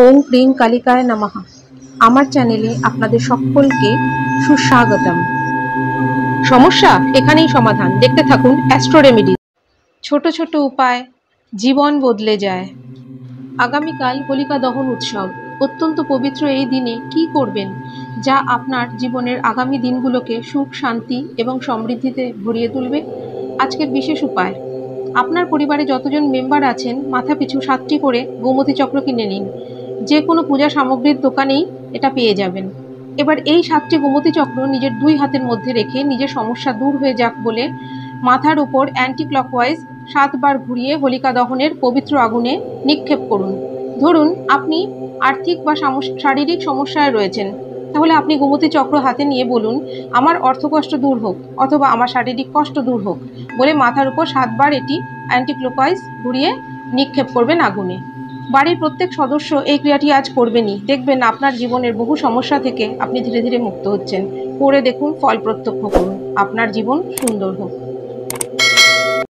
ओम cream कालिकाय नमः। आमार चैनेले आपनादेर सकलके सुस्वागतम। समस्या एखानेई समाधान, देखते थाकुन एस्ट्रो रेमेडी। छोटो छोटो उपाय जीवन बदले जाए। आगामीकाल होलिका दहन उत्सव, अत्यंत पवित्र एई दिने की करबेन जा आपनार जीवनेर आगामी दिनगुलोके सुख शांति एवं समृद्धिते भरिए तुलबे। आजकेर विशेष उपाय, आपनार परिवारे जतजन मेम्बर आछेन माथा पिछु 7टी करे गोमती चक्र किने निन। जे कोनो पूजा सामग्रीर दोकानेई एटा पेये जाबेन। एबार एई 7टी गोमती चक्र निजेर दुई हातेर मध्ये रेखे निजेर समस्या दूर हये जाक बोले माथार उपर एंटी क्लकवाइज 7 बार घुरिये होलिका दहनेर पवित्र आगुने निक्षेप करुन। धरुन आपनि आर्थिक बा शारीरिक समस्याय रयेछेन, ताहले आपनि गोमती चक्र हाथे निये बोलुन आमार अर्थकष्ट दूर होक अथवा आमार शारीरिक कष्ट दूर होक बोले माथार उपर 7 बार एटी एंटी क्लकवाइज घुरिये निक्षेप करबेन आगुने। बाड़ीर प्रत्येक सदस्य एई क्रियाटी आज करबेनई, देखबेन आपनार जीवनेर बहु समस्या थेके आपनि धीरे धीरे मुक्त हच्छेन। करे देखुन, फल प्रत्यक्ष करुन, आपनार जीवन सुंदर होक।